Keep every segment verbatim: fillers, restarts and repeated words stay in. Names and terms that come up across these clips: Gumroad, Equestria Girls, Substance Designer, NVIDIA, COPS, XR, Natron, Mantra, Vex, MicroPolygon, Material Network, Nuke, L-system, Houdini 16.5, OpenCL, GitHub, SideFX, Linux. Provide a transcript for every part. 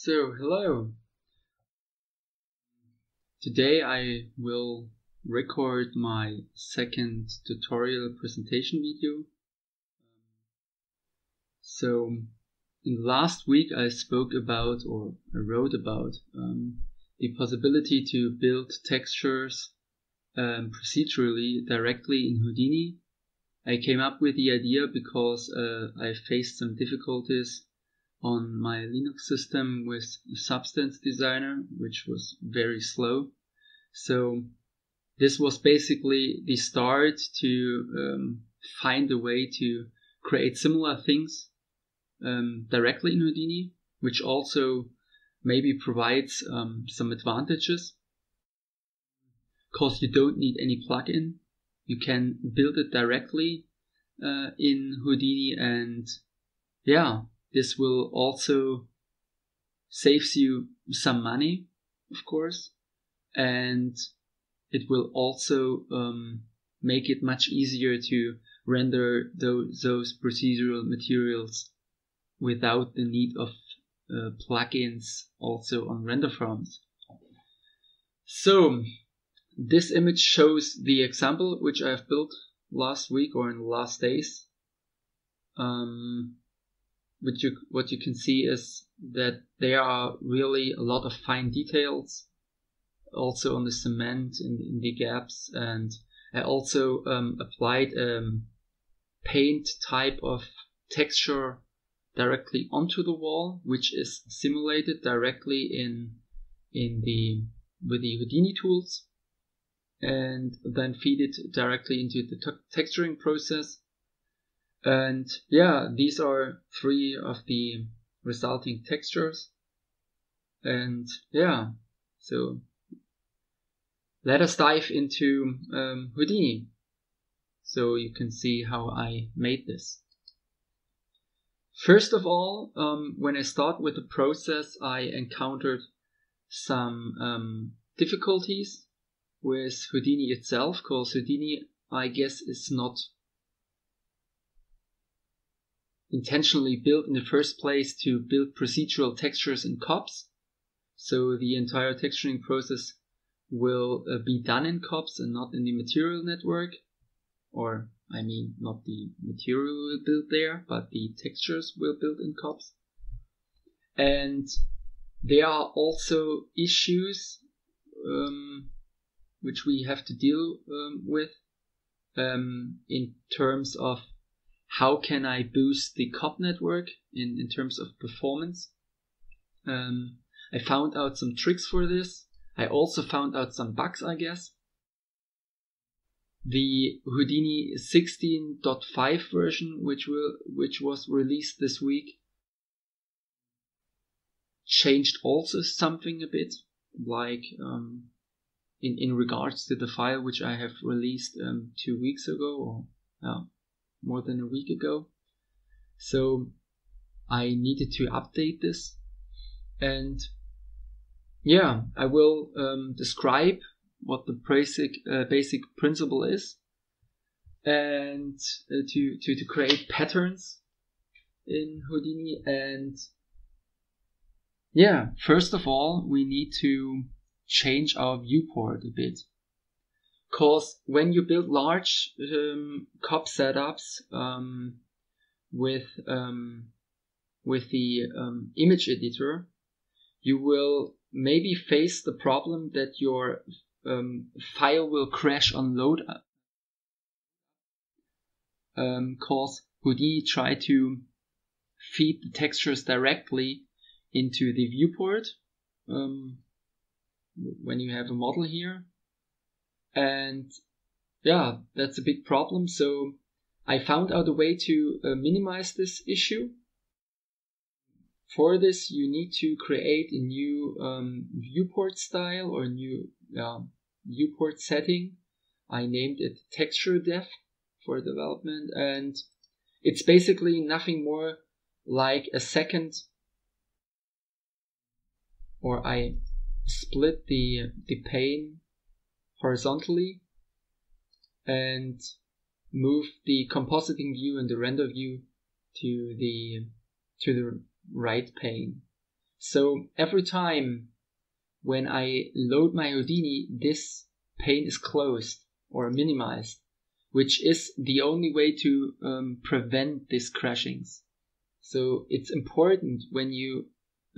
So, hello. Today I will record my second tutorial presentation video. So, in the last week I spoke about, or I wrote about, um, the possibility to build textures um, procedurally directly in Houdini. I came up with the idea because uh, I faced some difficulties on my Linux system with Substance Designer, which was very slow. So this was basically the start to um, find a way to create similar things um, directly in Houdini, which also maybe provides um, some advantages, because you don't need any plugin. You can build it directly uh, in Houdini, and yeah, this will also saves you some money, of course, and it will also um, make it much easier to render those, those procedural materials without the need of uh, plugins also on render farms. So this image shows the example which I've built last week or in the last days. Um, What you, what you can see is that there are really a lot of fine details also on the cement and in, in the gaps, and I also um, applied um, paint type of texture directly onto the wall, which is simulated directly in in the with the Houdini tools, and then feed it directly into the texturing process. And yeah, these are three of the resulting textures. And yeah, so let us dive into um, Houdini, so you can see how I made this. First of all, um, when I start with the process, I encountered some um, difficulties with Houdini itself, because Houdini, I guess, is not intentionally built in the first place to build procedural textures in COPS. So the entire texturing process will uh, be done in COPS and not in the material network. Or, I mean, not the material will build there, but the textures will build in COPS. And there are also issues um, which we have to deal um, with um, in terms of how can I boost the COP network in, in terms of performance. Um, I found out some tricks for this. I also found out some bugs, I guess. The Houdini sixteen point five version, which, will, which was released this week, changed also something a bit, like um, in, in regards to the file which I have released um, two weeks ago, or uh, more than a week ago. So I needed to update this, and yeah, I will um, describe what the basic uh, basic principle is, and uh, to, to to create patterns in Houdini. And yeah, first of all, we need to change our viewport a bit. Because when you build large um, COP setups um, with um, with the um, image editor, you will maybe face the problem that your um, file will crash on load up. Um, because Houdini tried to feed the textures directly into the viewport um, when you have a model here. And yeah, that's a big problem. So I found out a way to uh, minimize this issue. For this, you need to create a new um, viewport style or new uh, viewport setting. I named it texture def for development, and it's basically nothing more like a second, or I split the the pane horizontally and move the compositing view and the render view to the to the right pane. So every time when I load my Houdini, this pane is closed or minimized, which is the only way to um, prevent these crashings. So it's important when you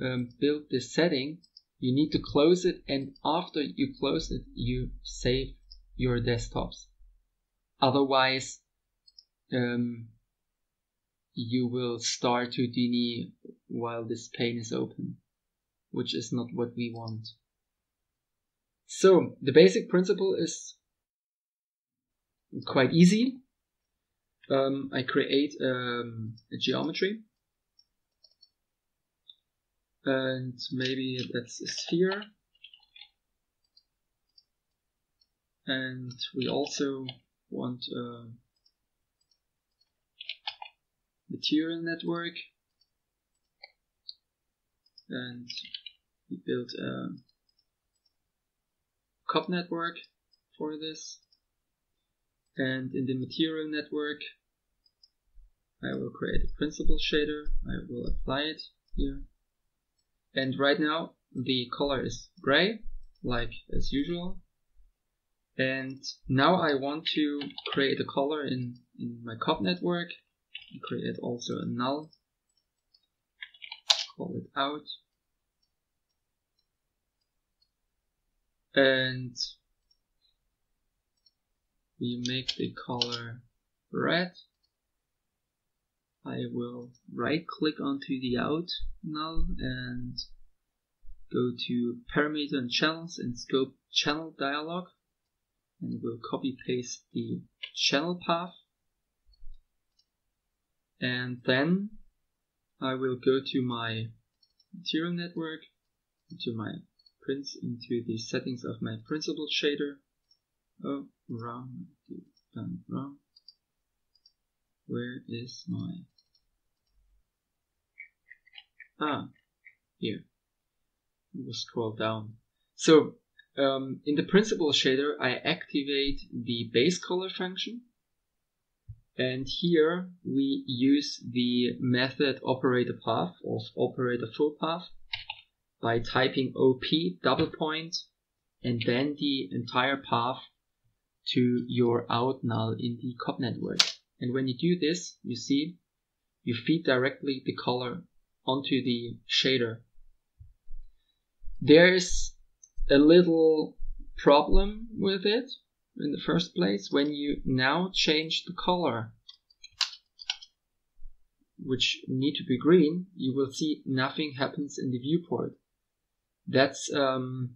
um, build this setting, you need to close it, and after you close it, you save your desktops. Otherwise, um, you will start Houdini while this pane is open, which is not what we want. So the basic principle is quite easy. Um, I create um, a geometry, and maybe that's a sphere, and we also want a material network, and we build a C O P network for this. And in the material network, I will create a principal shader. I will apply it here. And right now, the color is gray, like as usual. And now I want to create a color in, in my C O P network. I create also a null. Call it out. And we make the color red. I will right click onto the out null and go to parameter and channels and scope channel dialog, and we'll copy paste the channel path. And then I will go to my material network, into my prints, into the settings of my principal shader. Oh, wrong, done wrong. Where is my... Ah, here. We'll scroll down. So, um, in the principal shader, I activate the base color function. And here we use the method operator path or operator full path by typing O P double point and then the entire path to your out null in the C O P network. And when you do this, you see, you feed directly the color onto the shader. There's a little problem with it in the first place when you now change the color, which need to be green. You will see nothing happens in the viewport. That's, um,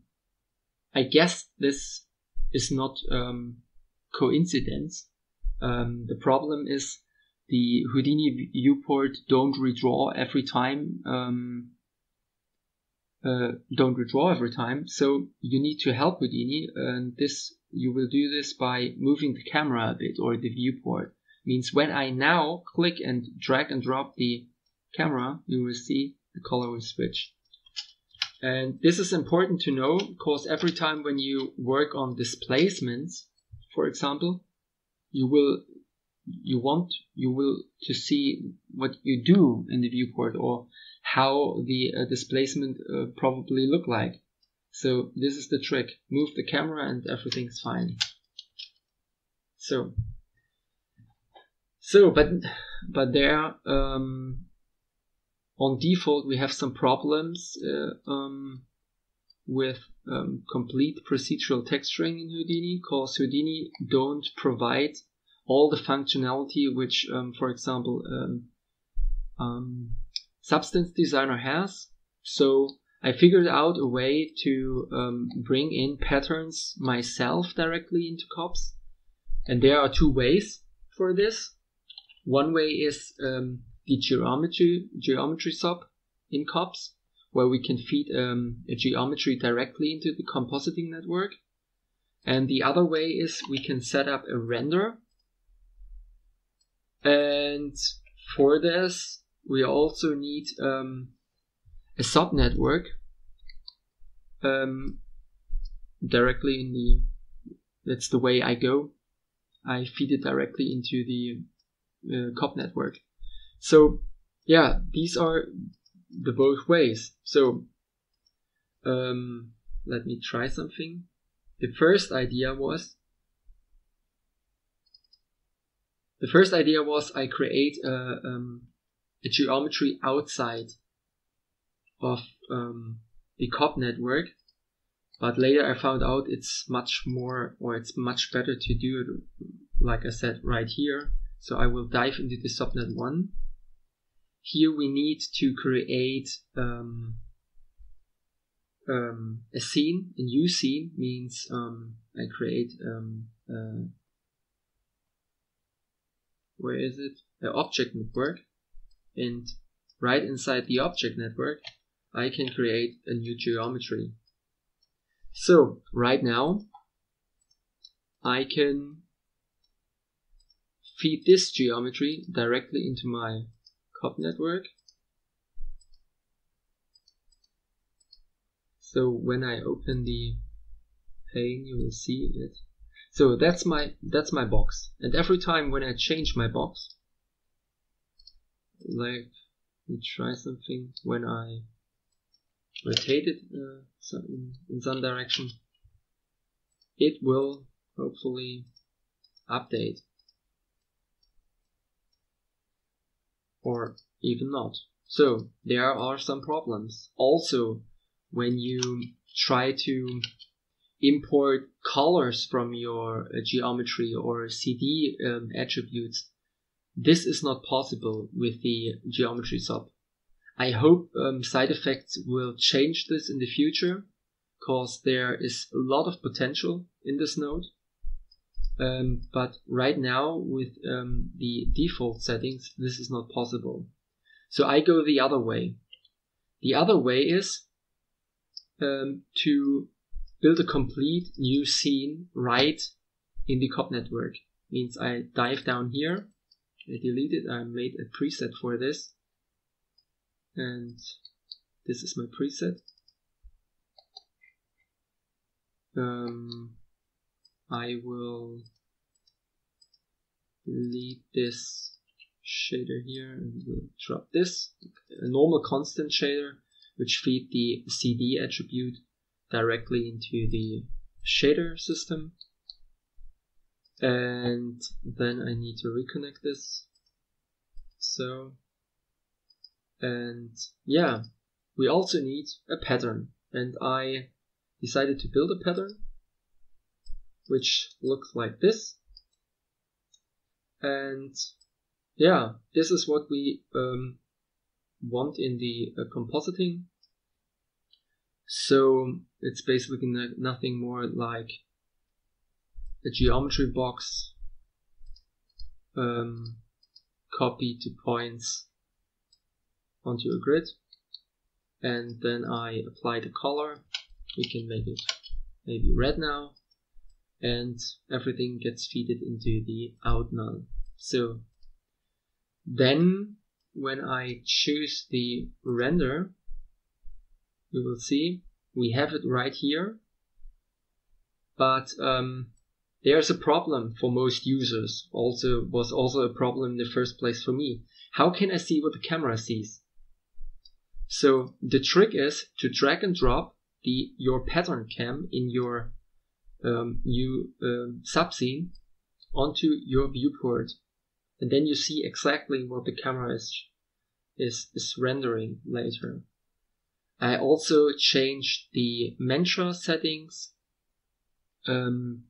I guess this is not um, coincidence. Um, the problem is the Houdini viewport don't redraw every time. Um, uh, don't redraw every time. So you need to help Houdini, and this you will do this by moving the camera a bit or the viewport. Means when I now click and drag and drop the camera, you will see the color will switch. And this is important to know, because every time when you work on displacements, for example, you will you want you will to see what you do in the viewport or how the uh, displacement uh, probably look like. So this is the trick: move the camera and everything's fine. So, so but but there. Um, On default, we have some problems uh, um, with um, complete procedural texturing in Houdini, because Houdini don't provide all the functionality which, um, for example, um, um, Substance Designer has. So I figured out a way to um, bring in patterns myself directly into C O P S. And there are two ways for this. One way is... Um, the geometry geometry sub in C O P S, where we can feed um, a geometry directly into the compositing network. And the other way is we can set up a render. And for this, we also need um, a sub network um, directly in the, that's the way I go. I feed it directly into the uh, C O P network. So yeah, these are the both ways. So um, let me try something. The first idea was the first idea was I create a, um, a geometry outside of um, the C O P network, but later I found out it's much more, or it's much better to do it, like I said, right here. So I will dive into the subnet one. Here we need to create um, um, a scene. A new scene means um, I create um, uh, where is it? The object network, and right inside the object network, I can create a new geometry. So right now, I can feed this geometry directly into my C O P network. So when I open the pane, you will see it. So that's my that's my box, and every time when I change my box, like we try something when I rotate it uh, so in, in some direction, it will hopefully update. Or even not. So there are some problems. Also, when you try to import colors from your uh, geometry or C D um, attributes, this is not possible with the geometry sub. I hope um, SideFX will change this in the future, because there is a lot of potential in this node. Um, but right now with um, the default settings, this is not possible. So I go the other way. The other way is um, to build a complete new scene right in the C O P network. Means I dive down here, I delete it, I made a preset for this. And this is my preset. Um, I will delete this shader here and we'll drop this. A normal constant shader, which feed the C D attribute directly into the shader system. And then I need to reconnect this. So, and yeah, we also need a pattern. And I decided to build a pattern, which looks like this. And yeah, this is what we um, want in the uh, compositing. So it's basically nothing more like a geometry box, um, copy two points onto a grid, and then I apply the color. We can make it maybe red now. And everything gets fed into the out null. So then when I choose the render, you will see we have it right here. But um, there's a problem for most users. Also was also a problem in the first place for me. How can I see what the camera sees? So the trick is to drag and drop the your pattern cam in your Um, new um, subscene onto your viewport, and then you see exactly what the camera is is, is rendering later. I also changed the Mantra settings, um,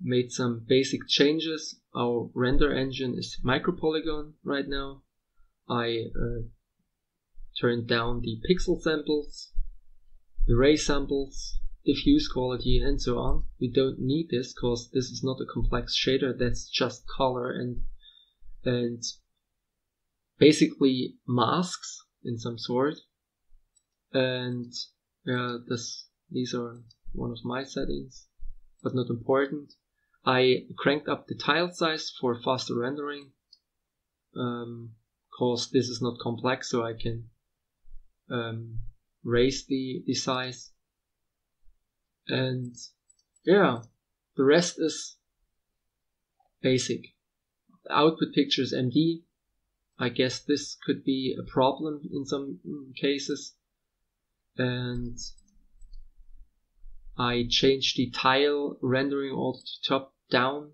made some basic changes. Our render engine is MicroPolygon right now. I uh, turned down the pixel samples, the ray samples, diffuse quality, and so on. We don't need this because this is not a complex shader, that's just color and and basically masks in some sort. And uh, this these are one of my settings, but not important. I cranked up the tile size for faster rendering, um, because this is not complex, so I can um, raise the, the size. And yeah, the rest is basic. The output picture is M D, I guess this could be a problem in some cases. And I changed the tile rendering all to top down,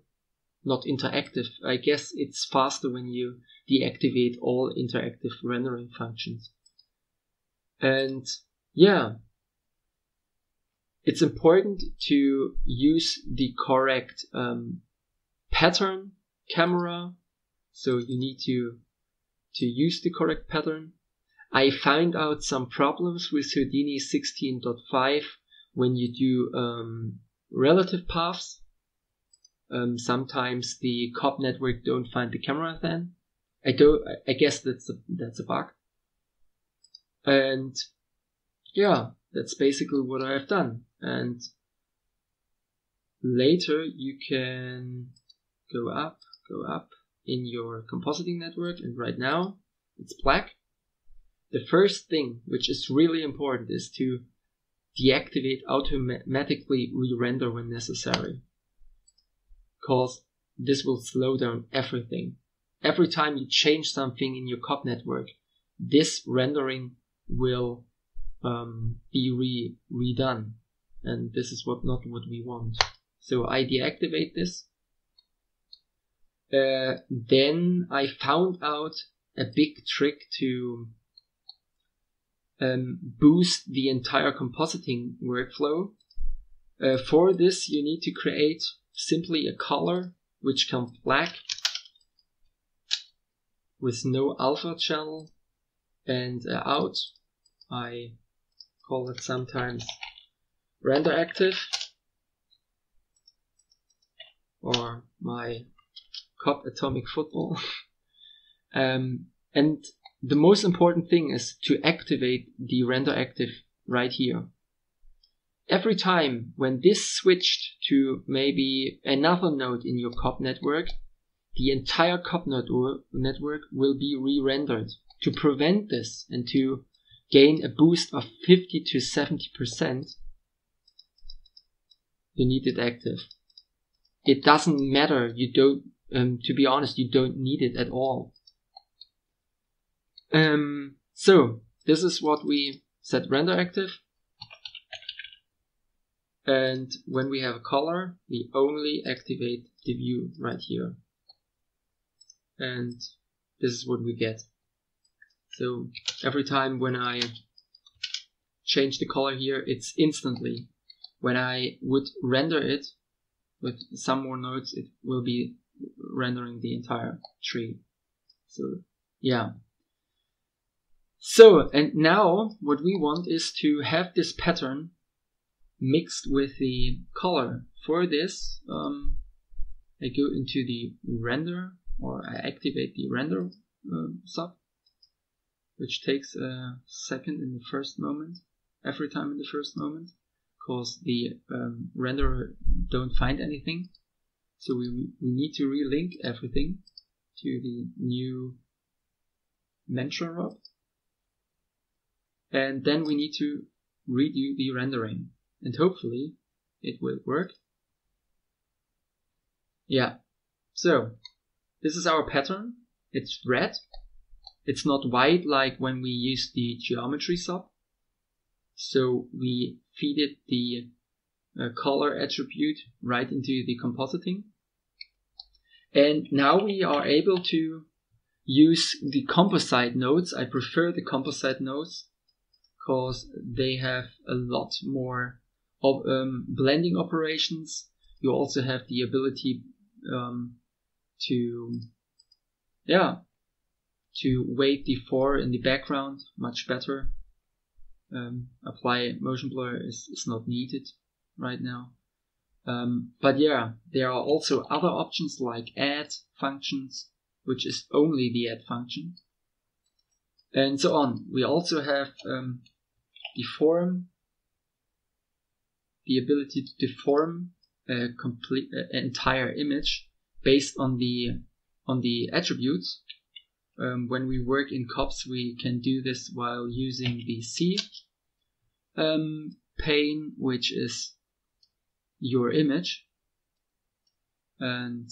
not interactive. I guess it's faster when you deactivate all interactive rendering functions. And yeah, it's important to use the correct um, pattern camera. So you need to, to use the correct pattern. I found out some problems with Houdini sixteen point five when you do um, relative paths. Um, sometimes the C O P network don't find the camera then. I don't, I guess that's a, that's a bug. And yeah, that's basically what I have done. And later you can go up, go up in your compositing network. And right now it's black. The first thing, which is really important, is to deactivate automatically re-render when necessary, because this will slow down everything. Every time you change something in your C O P network, this rendering will um, be re redone, and this is what not what we want. So I deactivate this. Uh, then I found out a big trick to Um, boost the entire compositing workflow. Uh, for this, you need to create simply a color which comes black with no alpha channel and uh, out. I call it sometimes render active, or my C O P atomic football. um, and The most important thing is to activate the render active right here. Every time when this switched to maybe another node in your C O P network, the entire C O P network will be re-rendered. To prevent this and to gain a boost of fifty to seventy percent, you need it active. It doesn't matter. You don't, um, to be honest, you don't need it at all. Um, so this is what we set render active, and when we have a color, we only activate the view right here, and this is what we get. So every time when I change the color here, it's instantly. When I would render it with some more nodes, it will be rendering the entire tree. So yeah. So, and now what we want is to have this pattern mixed with the color. For this, um, I go into the render, or I activate the render uh, sub, which takes a second in the first moment, every time in the first moment, because the um, renderer don't find anything. So we, we need to relink everything to the new Mantra rob. And then we need to redo the rendering, and hopefully it will work. Yeah, so this is our pattern. It's red. It's not white like when we use the geometry sub. So we feeded the uh, color attribute right into the compositing. And now we are able to use the composite nodes. I prefer the composite nodes, because they have a lot more of, um, blending operations. You also have the ability um, to, yeah, to weight the four in the background much better. Um, apply motion blur is, is not needed right now. Um, but yeah, there are also other options like add functions, which is only the add function, and so on. We also have um, deform, the ability to deform a complete uh, entire image based on the on the attributes. Um, when we work in C O P S, we can do this while using the C um, pane, which is your image. And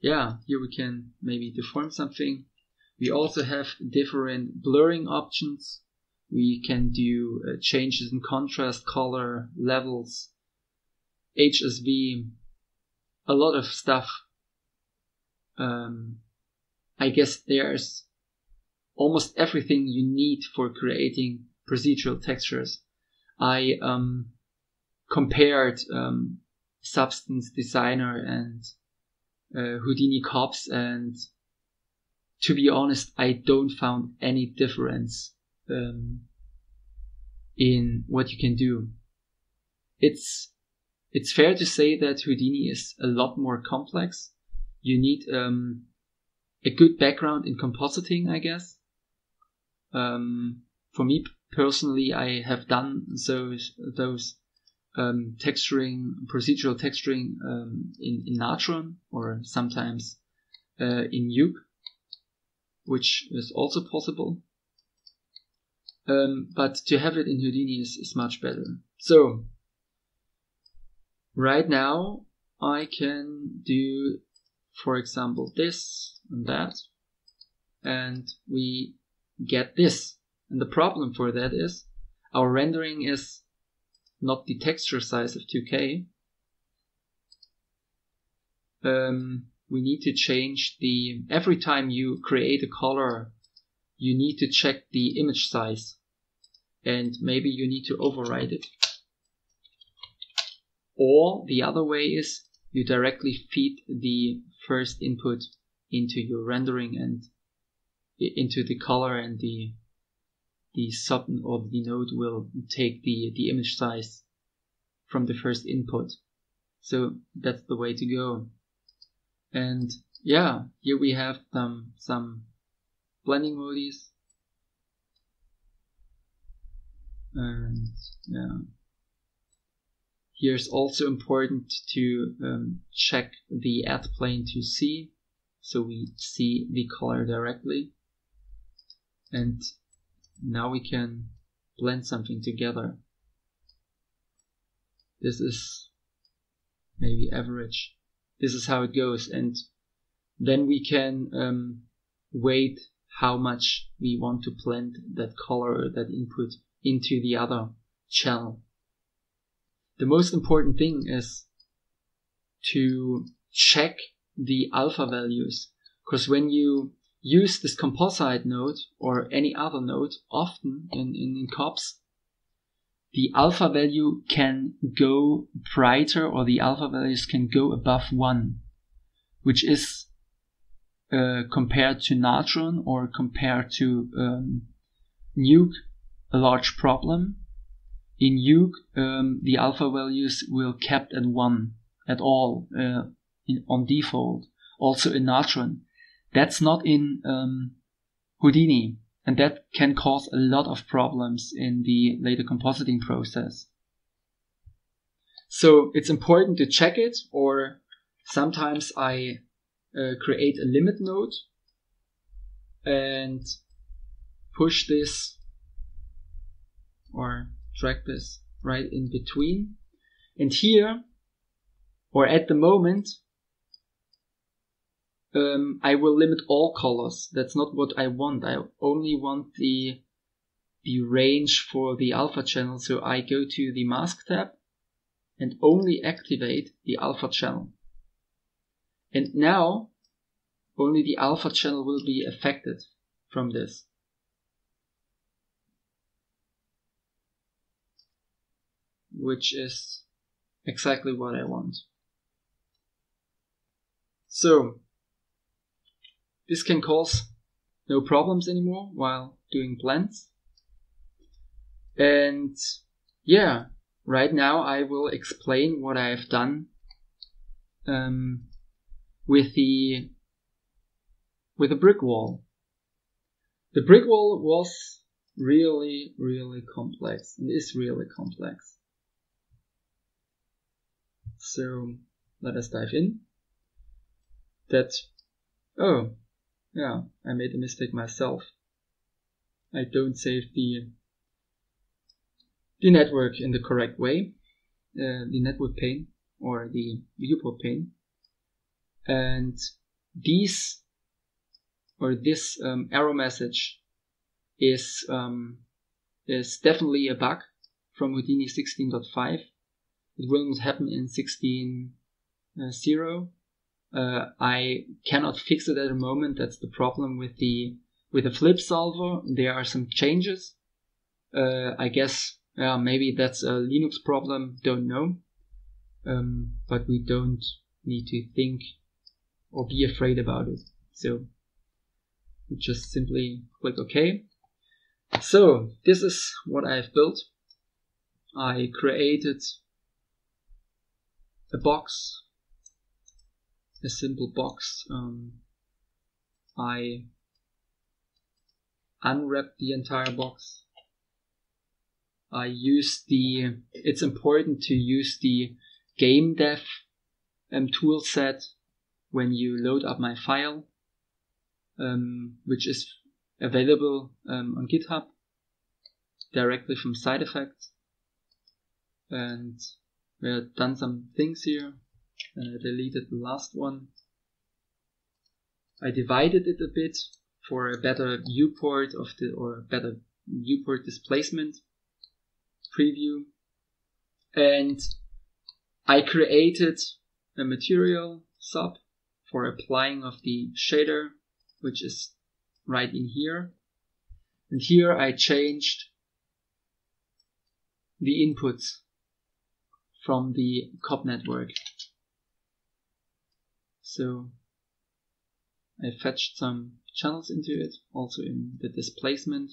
yeah, here we can maybe deform something. We also have different blurring options. We can do uh, changes in contrast, color, levels, H S V, a lot of stuff. Um, I guess there's almost everything you need for creating procedural textures. I um, compared um, Substance Designer and uh, Houdini C O P S, and to be honest, I don't found any difference um, in what you can do. It's it's fair to say that Houdini is a lot more complex. You need um, a good background in compositing, I guess. Um, for me personally, I have done those those um, texturing, procedural texturing um, in, in Natron, or sometimes uh, in Nuke, which is also possible. Um, but to have it in Houdini is, is much better. So right now I can do, for example, this and that, and we get this. And the problem for that is our rendering is not the texture size of two K. Um, we need to change the, every time you create a color, you need to check the image size, and maybe you need to override it. Or the other way is you directly feed the first input into your rendering and into the color, and the the sub or the node will take the the image size from the first input. So that's the way to go. And yeah, here we have some some blending modis, and yeah, here's also important to um, check the add plane to see, so we see the color directly. And now we can blend something together. This is maybe average. This is how it goes, and then we can um, weight how much we want to blend that color, that input, into the other channel. The most important thing is to check the alpha values, because when you use this composite node or any other node often in, in, in C O P S, the alpha value can go brighter, or the alpha values can go above one, which is uh, compared to Natron or compared to um, Nuke, a large problem. In Nuke, um, the alpha values will kept at one at all, uh, in, on default. Also in Natron. That's not in um, Houdini. And that can cause a lot of problems in the later compositing process. So it's important to check it, or sometimes I uh, create a limit node and push this or drag this right in between. And here, or at the moment, Um, I will limit all colors. That's not what I want. I only want the the range for the alpha channel. So I go to the mask tab and only activate the alpha channel. And now only the alpha channel will be affected from this. Which is exactly what I want. So this can cause no problems anymore while doing blends. And yeah, right now I will explain what I have done um, with the with a brick wall. The brick wall was really, really complex, and is really complex. So let us dive in. That oh. Yeah, I made a mistake myself. I don't save the the network in the correct way, uh, the network pane or the viewport pane. And these or this um, error message is um, is definitely a bug from Houdini sixteen point five. It will not happen in sixteen point zero. Uh, I cannot fix it at the moment. That's the problem with the with the flip solver. There are some changes. Uh, I guess uh, maybe that's a Linux problem. Don't know. Um, but we don't need to think or be afraid about it. So we just simply click OK. So this is what I've built. I created a box, a simple box. Um, I unwrapped the entire box. I used the, it's important to use the game dev um, tool set when you load up my file, um, which is available um, on GitHub directly from SideFX. And we have done some things here. And I deleted the last one. I divided it a bit for a better viewport of the, or a better viewport displacement preview. And I created a material sub for applying of the shader, which is right in here. And here I changed the inputs from the C O P network. So I fetched some channels into it, also in the displacement.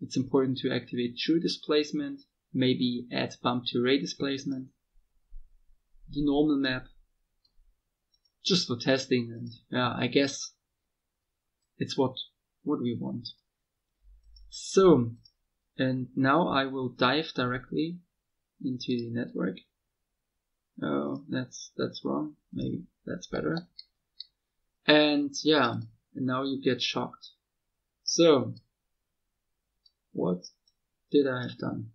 It's important to activate true displacement, maybe add bump to ray displacement, the normal map, just for testing, and yeah, I guess it's what, what we want. So, and now I will dive directly into the network. Oh, that's, that's wrong. Maybe that's better. And yeah, and now you get shocked. So, what did I have done?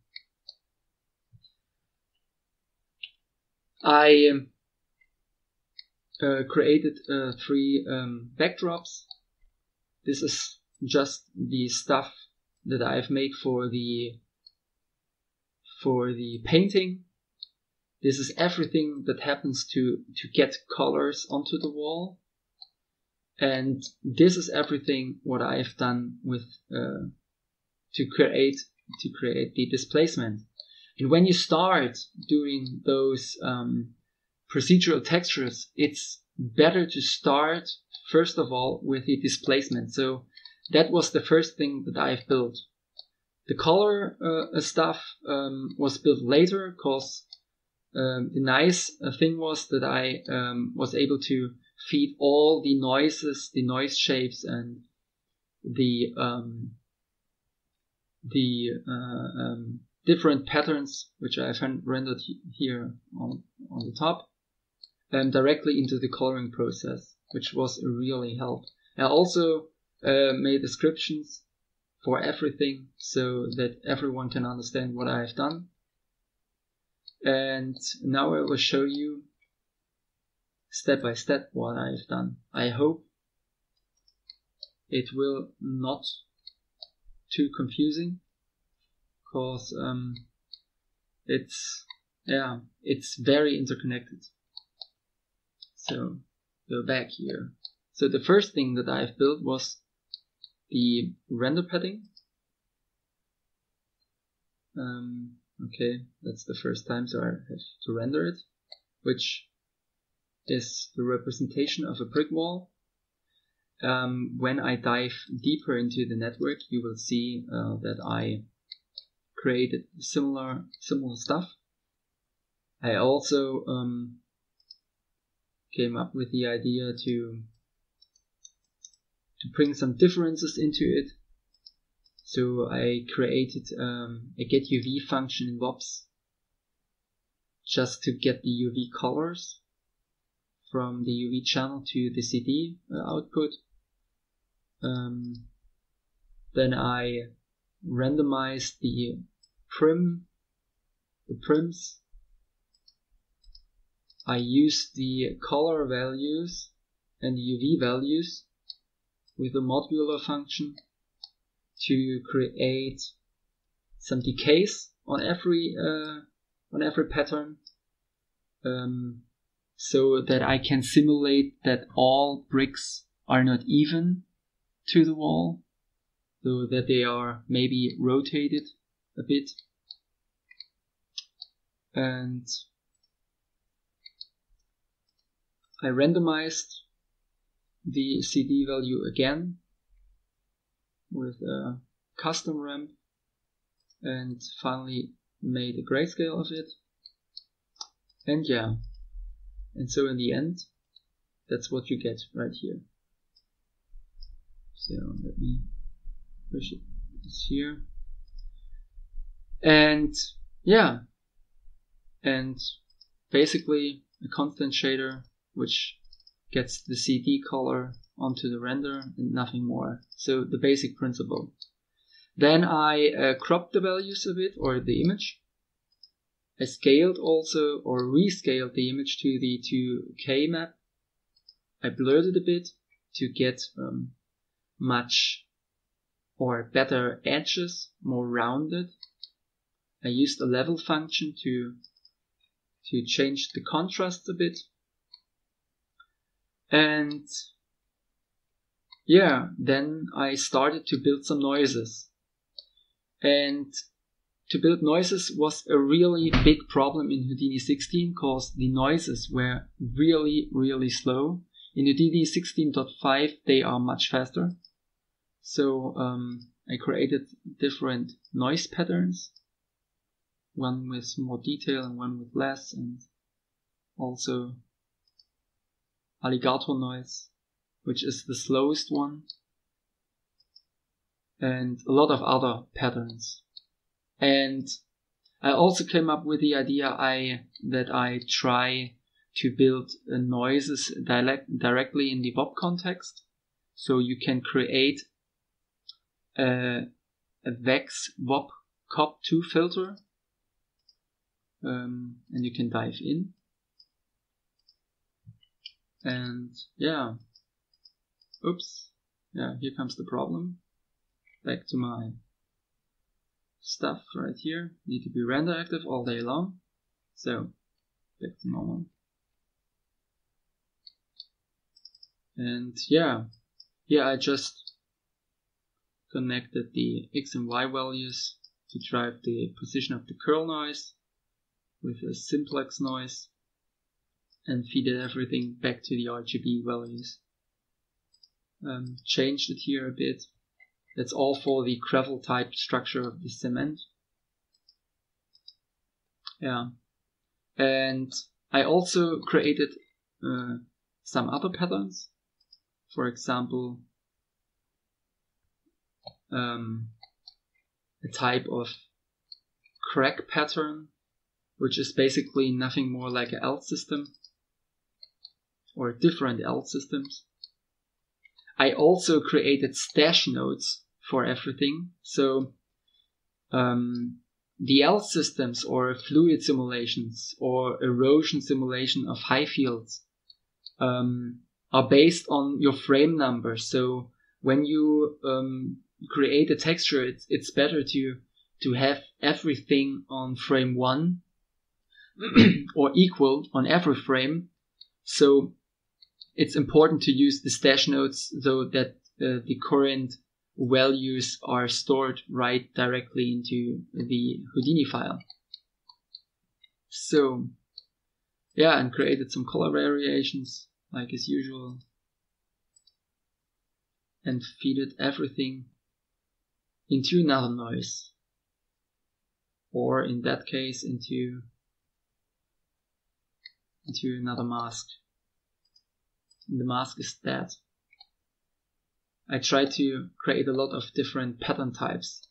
I uh, created uh, three um, backdrops. This is just the stuff that I've made for the for the painting. This is everything that happens to to get colors onto the wall, and this is everything what I've done with. Uh, To create to create the displacement. And when you start doing those um, procedural textures, it's better to start first of all with the displacement. So that was the first thing that I've built. The color uh, stuff um, was built later, because um, the nice thing was that I um, was able to feed all the noises, the noise shapes, and the um, the uh, um, different patterns, which I have rendered here on, on the top, um, directly into the coloring process, which was a really help. I also uh, made descriptions for everything so that everyone can understand what I have done. And now I will show you step by step what I have done. I hope it will not too confusing, because um, it's yeah it's very interconnected. So go back here. So the first thing that I've built was the render padding. Um, okay, that's the first time, so I have to render it, which is the representation of a brick wall. Um, when I dive deeper into the network, you will see uh, that I created similar similar stuff. I also um, came up with the idea to to bring some differences into it. So I created um, a get U V function in V O P S just to get the U V colors from the U V channel to the C D uh, output. Um, then I randomized the prim, the prims. I used the color values and the U V values with a modular function to create some decays on every uh, on every pattern, um, so that I can simulate that all bricks are not even to the wall, so that they are maybe rotated a bit. And I randomized the C D value again with a custom ramp and finally made a grayscale of it. And yeah, and so in the end, that's what you get right here. So let me push it here. And yeah, and basically a constant shader which gets the C D color onto the render and nothing more. So the basic principle. Then I uh, cropped the values a bit, or the image. I scaled also, or rescaled the image to the two K map. I blurred it a bit to get um, much or better edges, more rounded. I used a level function to to change the contrast a bit. And yeah, then I started to build some noises. And to build noises was a really big problem in Houdini sixteen, because the noises were really, really slow. In Houdini sixteen point five, they are much faster. So um, I created different noise patterns, one with more detail and one with less, and also alligator noise, which is the slowest one, and a lot of other patterns. And I also came up with the idea I that I try to build uh, noises direct, directly in the V O P context, so you can create a, a Vex V O P C O P two filter, um, and you can dive in. And yeah, oops, yeah, here comes the problem. Back to my stuff right here. Need to be render active all day long. So back to normal. And yeah, yeah, I just connected the X and Y values to drive the position of the curl noise with a simplex noise, and feeded everything back to the R G B values. Um, changed it here a bit. That's all for the gravel type structure of the cement. Yeah. And I also created uh, some other patterns. For example, um, a type of crack pattern, which is basically nothing more like an L-system, or different L-systems. I also created stash nodes for everything. So um, the L-systems, or fluid simulations, or erosion simulation of high fields, um, are based on your frame number. So when you um, create a texture, it's, it's better to, to have everything on frame one or equal on every frame. So it's important to use the stash nodes so that uh, the current values are stored right directly into the Houdini file. So yeah, and created some color variations like as usual, and feeded everything into another noise, or in that case into into another mask. The mask is dead. I tried to create a lot of different pattern types,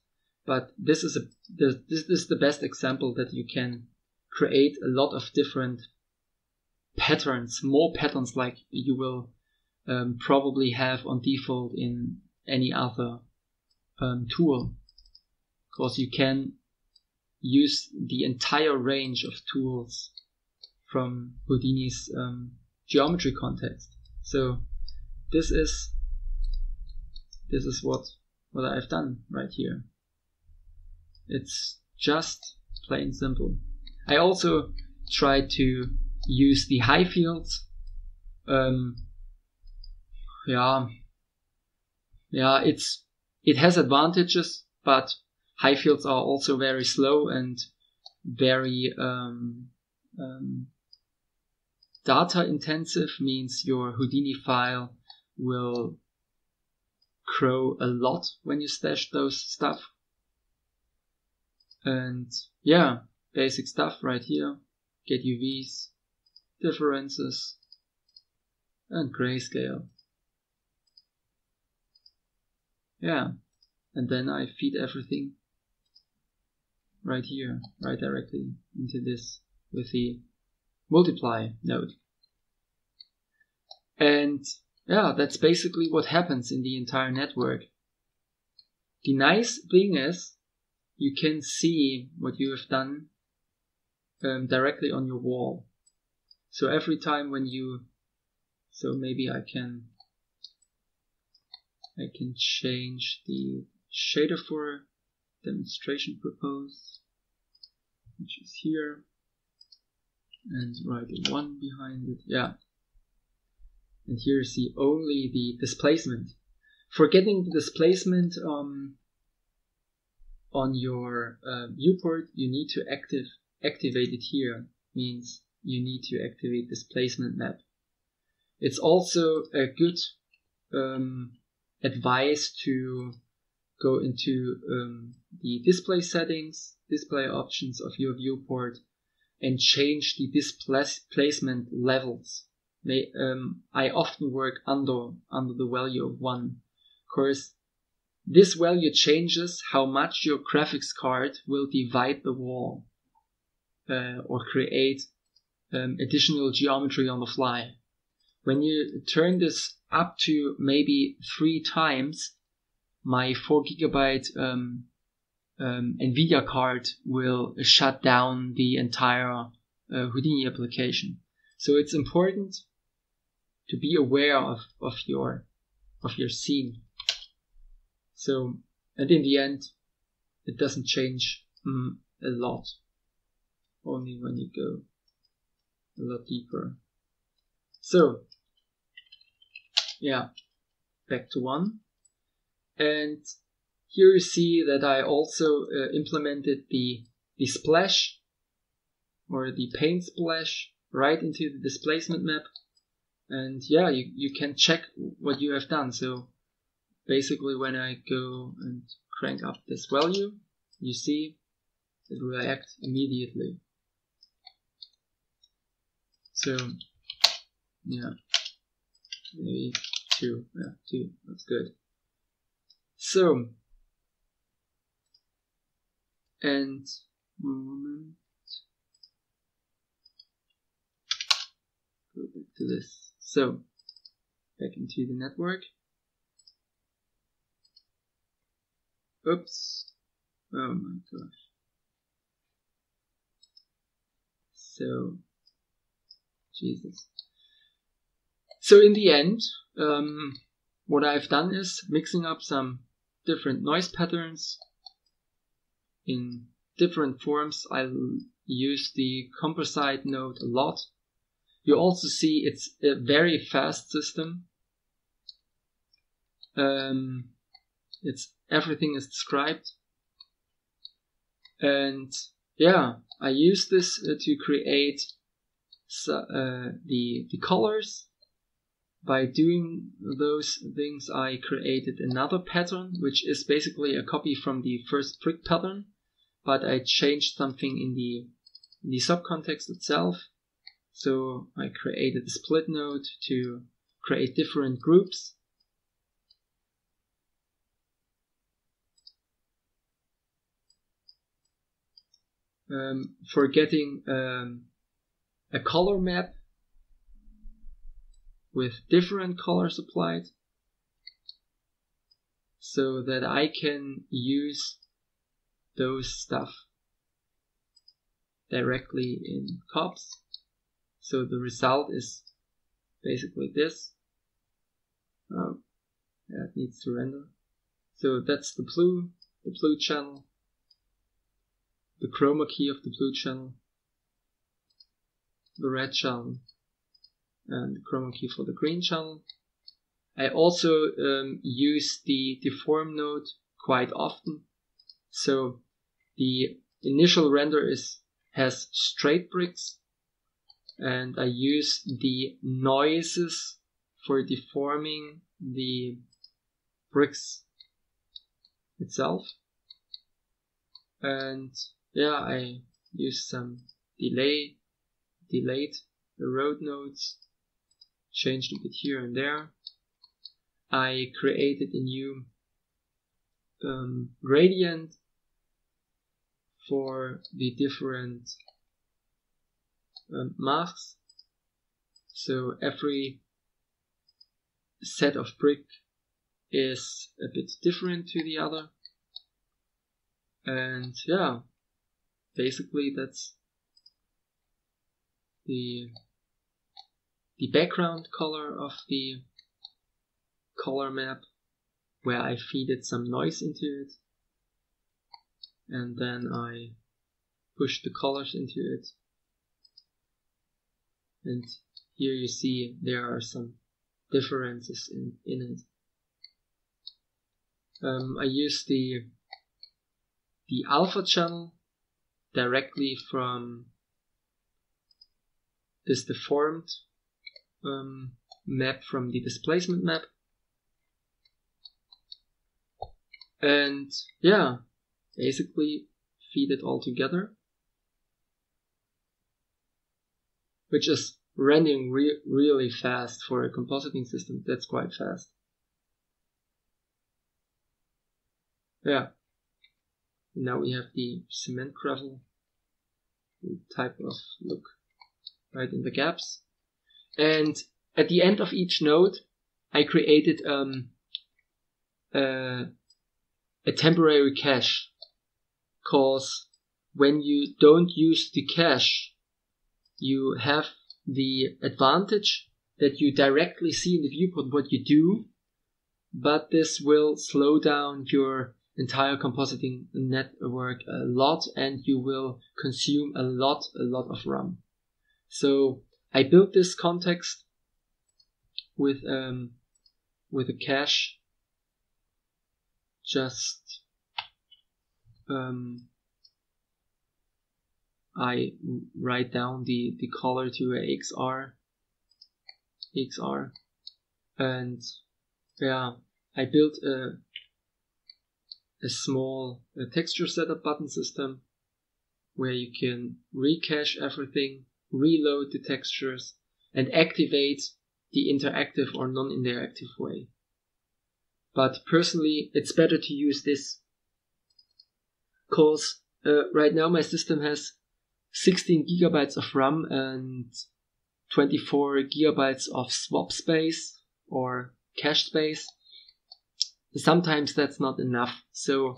but this is a this is the best example that you can create a lot of different patterns, more patterns like you will um, probably have on default in any other um, tool, because you can use the entire range of tools from Houdini's um, geometry context. So this is this is what what I've done right here. It's just plain simple. I also tried to use the high fields. Um, yeah, yeah, it's it has advantages, but high fields are also very slow and very um, um, data intensive. Means your Houdini file will grow a lot when you stash those stuff. And yeah, basic stuff right here. Get U Vs, differences, and grayscale. Yeah, and then I feed everything right here, right directly into this with the multiply node. And yeah, that's basically what happens in the entire network. The nice thing is, you can see what you have done um, directly on your wall. So every time when you, so maybe I can, I can change the shader for demonstration proposed, which is here, and write a one behind it. Yeah. And here you see only the displacement. For getting the displacement um, on your uh, viewport, you need to active activate it here. Means you need to activate displacement map. It's also a good um, advice to go into um, the display settings, display options of your viewport, and change the displacement levels. May, um, I often work under under the value of one. Of course, this value changes how much your graphics card will divide the wall uh, or create um, additional geometry on the fly. When you turn this up to maybe three times, my four gigabyte um, um, NVIDIA card will shut down the entire uh, Houdini application. So it's important to be aware of, of your of your scene. So, and in the end, it doesn't change mm, a lot. Only when you go a lot deeper. So, yeah, back to one. And here you see that I also uh, implemented the, the splash or the paint splash right into the displacement map. And yeah, you, you can check what you have done. So basically when I go and crank up this value, you see it will react immediately. So yeah, maybe two, yeah, two, that's good. So, and moment, go back to this. So, back into the network. Oops. Oh my gosh. So, Jesus. So in the end, um, what I've done is mixing up some different noise patterns in different forms. I use the composite node a lot. You also see it's a very fast system. Um, it's everything is described, and yeah, I use this uh, to create so, uh, the the colors. By doing those things, I created another pattern, which is basically a copy from the first brick pattern, but I changed something in the, in the subcontext itself. So I created a split node to create different groups. Um, for getting um, a color map with different colors applied, so that I can use those stuff directly in COPS. So the result is basically this. Oh, yeah, it needs to render. So that's the blue, the blue channel, the chroma key of the blue channel, the red channel, and the chroma key for the green channel. I also um, use the deform node quite often. So the initial render is has straight bricks, and I use the noises for deforming the bricks itself. And yeah, I use some delay, delayed erode nodes, changed a bit here and there. I created a new um, gradient for the different um, masks. So every set of brick is a bit different to the other. And yeah, basically that's the the background color of the color map, where I feeded some noise into it, and then I pushed the colors into it. And here you see there are some differences in, in it. Um, I use the the alpha channel directly from this deformed um, map from the displacement map. And yeah, basically feed it all together, which is rendering re really fast for a compositing system. That's quite fast. Yeah. Now we have the cement gravel type of look right in the gaps. And at the end of each node, I created um, uh, a temporary cache, cause when you don't use the cache, you have the advantage that you directly see in the viewport what you do, but this will slow down your entire compositing network a lot, and you will consume a lot, a lot of RAM. So I built this context with um with a cache, just um I write down the the color to a X R, X R, and yeah, I built a a small a texture setup button system where you can recache everything, reload the textures, and activate the interactive or non-interactive way. But personally, it's better to use this, cause uh, right now my system has sixteen gigabytes of RAM and twenty-four gigabytes of swap space or cache space. Sometimes that's not enough, so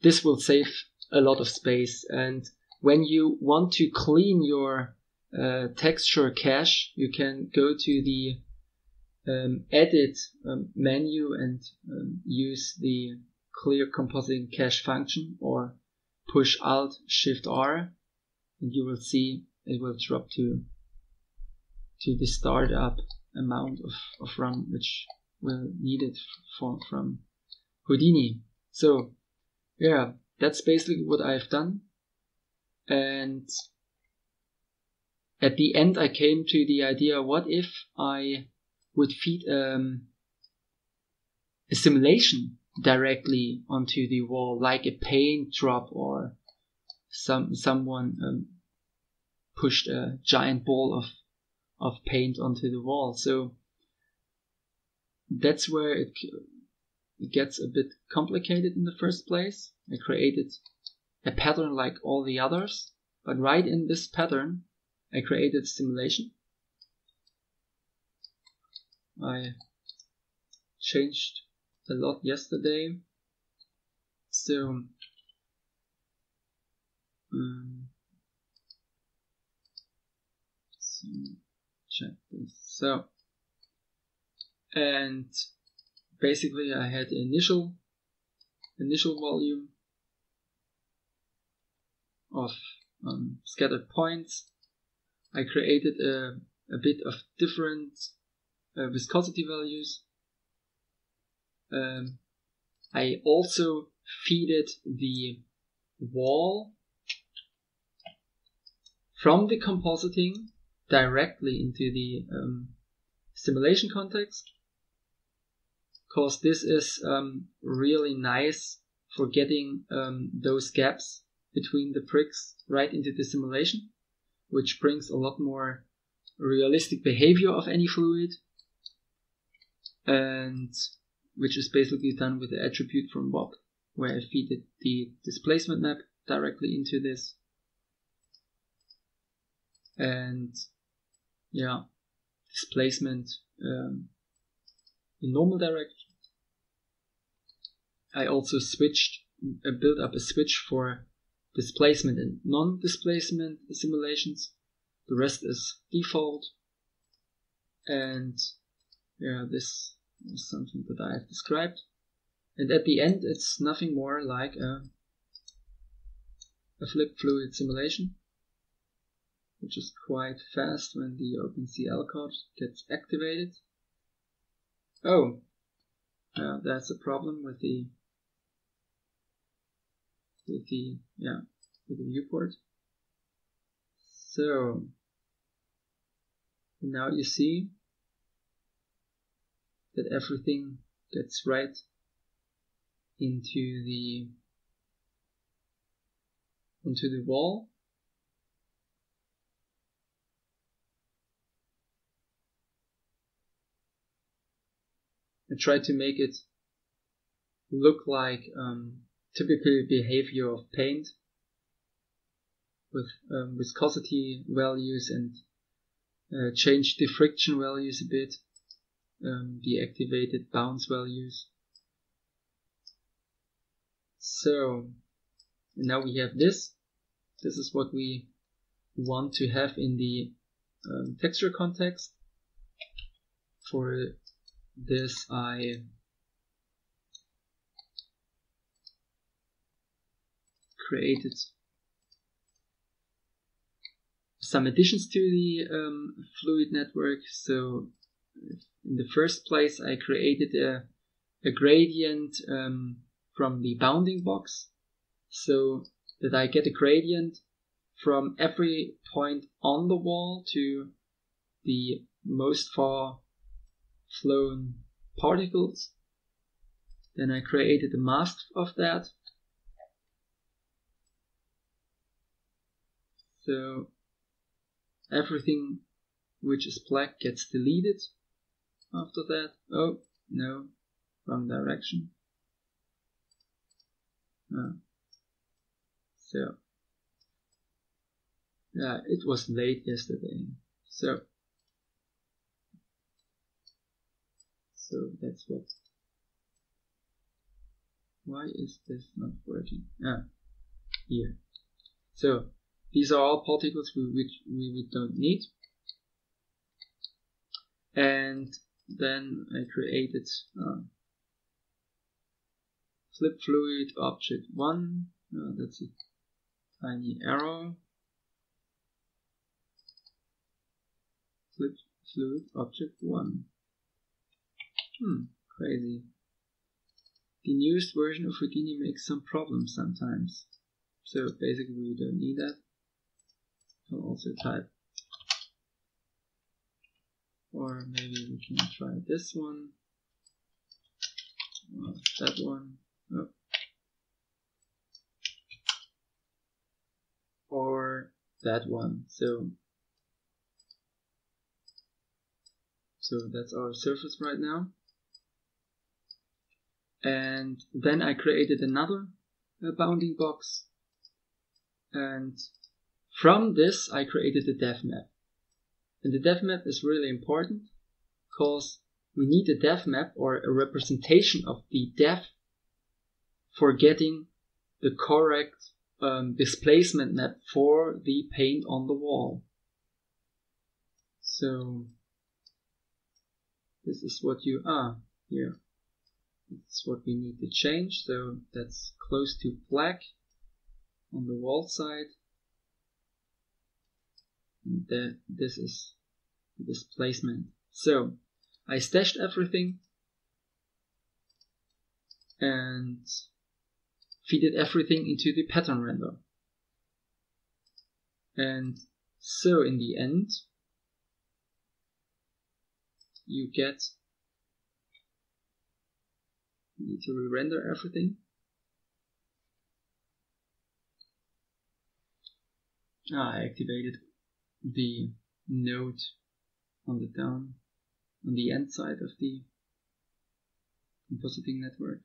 this will save a lot of space. And when you want to clean your uh, texture cache, you can go to the um, edit um, menu and um, use the clear compositing cache function, or push Alt Shift R, and you will see it will drop to to the startup amount of, of RAM which will need it for, from Houdini. So yeah, that's basically what I've done. And at the end I came to the idea, what if I would feed um, a simulation directly onto the wall, like a paint drop, or some someone um, pushed a giant ball of of paint onto the wall. So that's where it gets a bit complicated in the first place. I created a pattern like all the others, but right in this pattern I created a simulation. I changed a lot yesterday, so um, so check this. So and basically I had initial initial volume of um, scattered points. I created a, a bit of different uh, viscosity values. Um, I also feeded the wall from the compositing directly into the um, simulation context, because this is um, really nice for getting um, those gaps between the bricks right into the simulation, which brings a lot more realistic behavior of any fluid, and which is basically done with the attribute from V O P, where I feed the displacement map directly into this. And yeah, displacement um, in normal direction. I also switched, uh, built up a switch for displacement and non-displacement simulations. The rest is default. And yeah, this is something that I have described. And at the end, it's nothing more like a, a flipped fluid simulation, which is quite fast when the OpenCL code gets activated. Oh, uh, that's a problem with the with the yeah with the viewport. So now you see that everything gets right into the into the wall. I tried to make it look like um, typical behavior of paint with um, viscosity values, and uh, change the friction values a bit, um, deactivated bounce values. So now we have this. This is what we want to have in the um, texture context. For this, I created some additions to the um, fluid network. So in the first place, I created a, a gradient um, from the bounding box, so that I get a gradient from every point on the wall to the most far flown particles. Then I created a mask of that. So everything which is black gets deleted after that. Oh, no, wrong direction. Uh, so, yeah, it was late yesterday. So, so that's what. Why is this not working? Ah, here. So these are all particles we, which we, we don't need. And then I created Uh, flip fluid object one. Oh, that's a tiny arrow. Flip fluid object one. Hmm, crazy. The newest version of Houdini makes some problems sometimes. So basically we don't need that. I'll also type. Or maybe we can try this one. Or that one. Oh. Or that one. So, so that's our surface right now. And then I created another uh, bounding box. And from this, I created a dev map. And the dev map is really important because we need a dev map or a representation of the dev for getting the correct um, displacement map for the paint on the wall. So this is what you are here. That's what we need to change, so that's close to black on the wall side. And the, this is the displacement. So I stashed everything and fitted everything into the pattern render. And so in the end, you get, you need to re-render everything. Ah, I activated the node on the down, on the end side of the compositing network.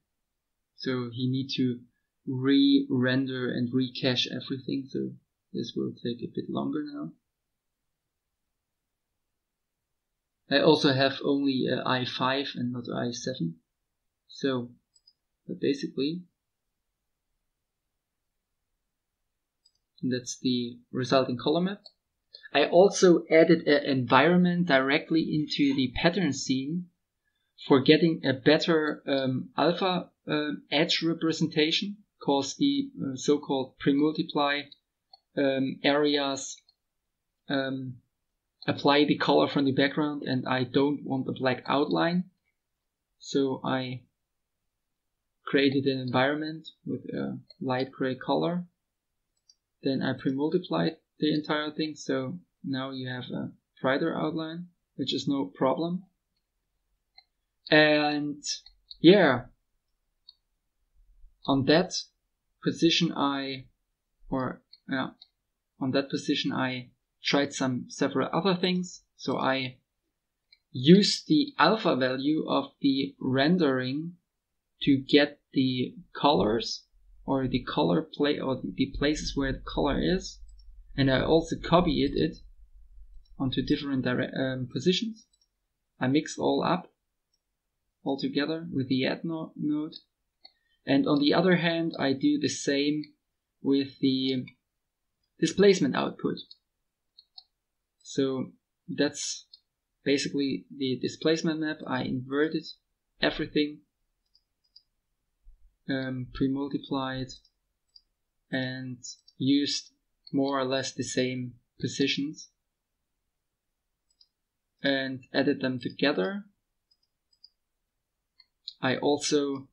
So he need to re-render and re-cache everything, so this will take a bit longer now. I also have only uh, i five and not i seven. So, but basically, that's the resulting column map. I also added an environment directly into the pattern scene for getting a better um, alpha um, edge representation, because the uh, so-called pre-multiply um, areas um, apply the color from the background, and I don't want a black outline. So I created an environment with a light gray color. Then I pre-multiplied the entire thing, so now you have a brighter outline, which is no problem. And yeah, on that position I, or yeah, on that position I tried some several other things. So I used the alpha value of the rendering to get the colors, or the color play, or the places where the color is, and I also copied it onto different dire um, positions. I mixed all up, all together with the add no node. And on the other hand, I do the same with the displacement output. So that's basically the displacement map. I inverted everything, Um, pre-multiplied, and used more or less the same positions and added them together. I also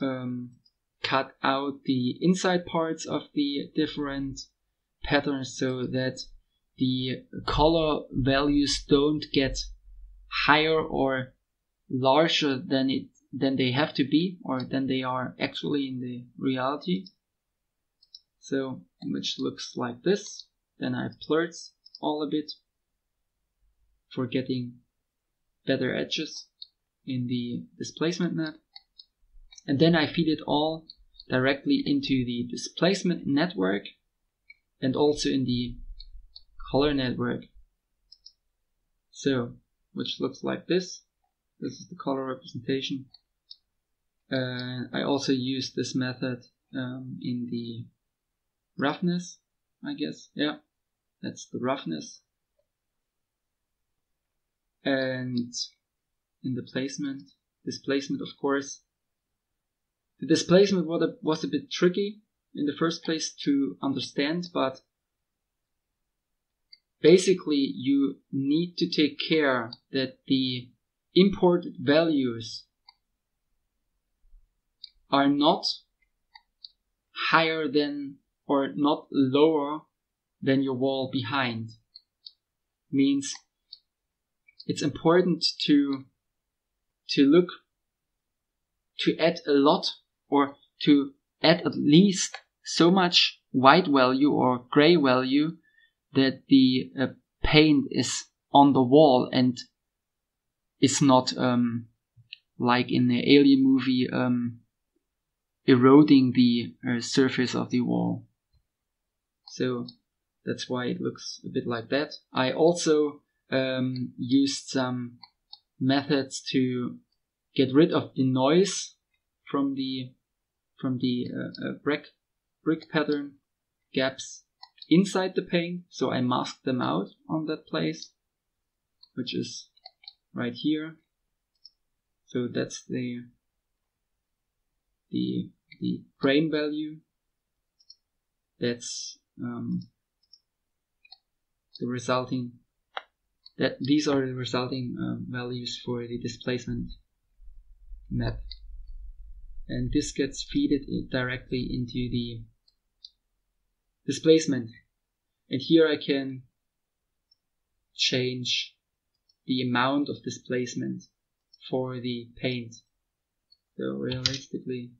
um, cut out the inside parts of the different patterns so that the color values don't get higher or larger than it than they have to be, or than they are actually in the reality. So, which looks like this. Then I blurred all a bit for getting better edges in the displacement map. And then I feed it all directly into the displacement network and also in the color network. So, which looks like this. This is the color representation. Uh, I also used this method um, in the roughness, I guess. Yeah, that's the roughness. And in the placement, displacement, of course. The displacement was a, was a bit tricky in the first place to understand, but basically you need to take care that the imported values are not higher than or not lower than your wall behind. Means it's important to to look to add a lot, or to add at least so much white value or gray value that the uh, paint is on the wall and it's not um, like in the Alien movie um, eroding the uh, surface of the wall. So that's why it looks a bit like that. I also um, used some methods to get rid of the noise from the from the uh, uh, brick brick pattern gaps inside the paint. So I masked them out on that place, which is right here. So that's the the the frame value. That's um, the resulting. That these are the resulting uh, values for the displacement map, and this gets feeded directly into the displacement. And here I can change the amount of displacement for the paint. So realistically,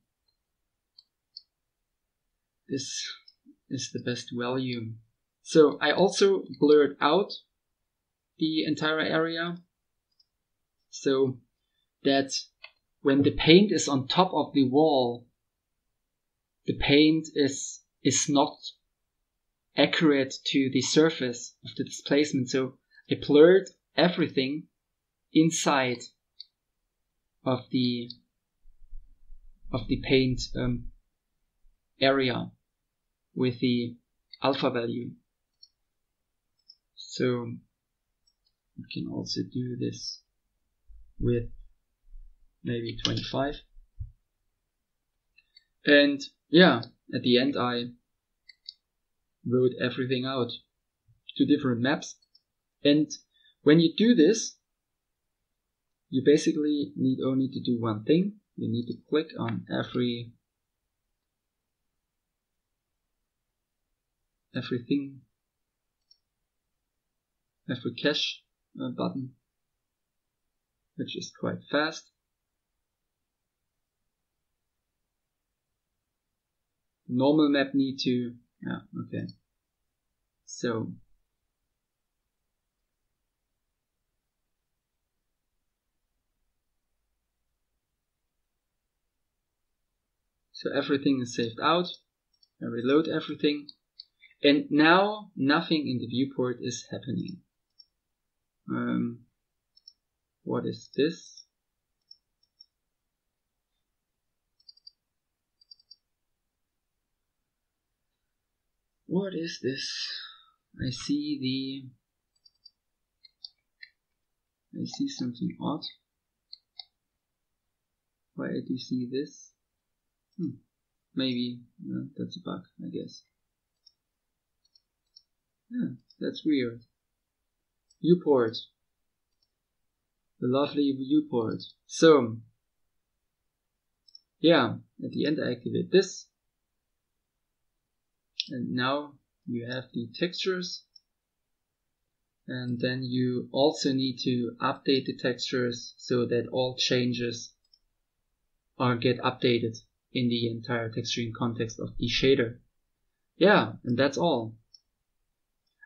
this is the best value. So I also blurred out the entire area, so that when the paint is on top of the wall, the paint is is not accurate to the surface of the displacement. So I blurred everything inside of the of the paint um, area with the alpha value. So you can also do this with maybe twenty-five. And yeah, at the end I wrote everything out to different maps. And when you do this, you basically need only to do one thing. You need to click on every everything, every cache uh, button, which is quite fast. Normal map need to, yeah, okay. So So everything is saved out. I reload everything. And now nothing in the viewport is happening. Um, what is this? What is this? I see the... I see something odd. Why do you see this? Hmm. Maybe uh, that's a bug, I guess. Yeah, that's weird. Viewport. The lovely viewport. So, yeah, at the end I activate this. And now you have the textures. And then you also need to update the textures so that all changes are get updated in the entire texturing context of the shader. Yeah, and that's all.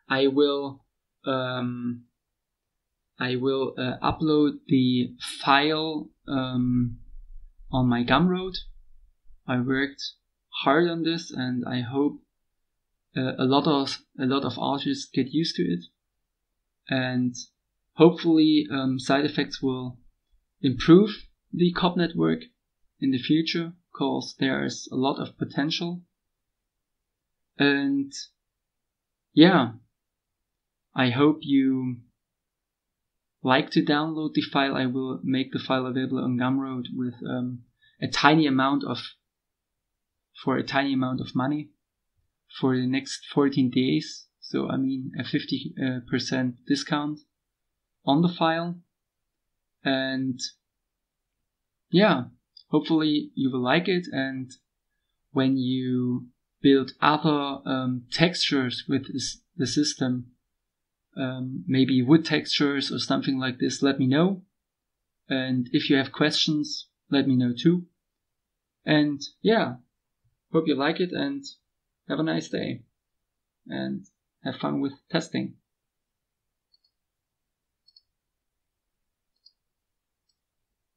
I will um, I will uh, upload the file um, on my Gumroad. I worked hard on this, and I hope uh, a lot of a lot of artists get used to it. And hopefully, um, SideFX will improve the C O P network in the future, because there's a lot of potential. And yeah, I hope you like to download the file. I will make the file available on Gumroad with um, a tiny amount of for a tiny amount of money for the next fourteen days. So I mean a fifty percent discount on the file. And yeah, hopefully you will like it, and when you build other um, textures with this, the system, um, maybe wood textures or something like this, let me know. And if you have questions, let me know too. And yeah, hope you like it and have a nice day. And have fun with testing.